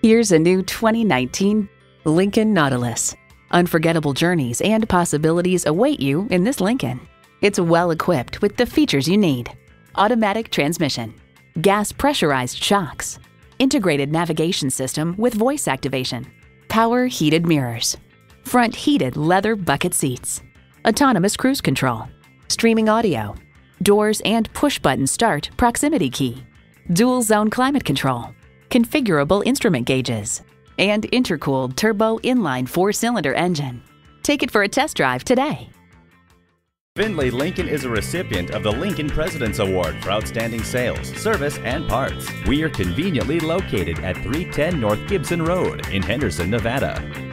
Here's a new 2019 Lincoln Nautilus. Unforgettable journeys and possibilities await you in this Lincoln. It's well equipped with the features you need: automatic transmission, gas pressurized shocks, integrated navigation system with voice activation, power heated mirrors, front heated leather bucket seats, autonomous cruise control, streaming audio, doors and push button start proximity key, dual zone climate control, configurable instrument gauges, and intercooled turbo inline 4-cylinder engine. Take it for a test drive today. Findlay Lincoln is a recipient of the Lincoln President's Award for outstanding sales, service, and parts. We are conveniently located at 310 North Gibson Road in Henderson, Nevada.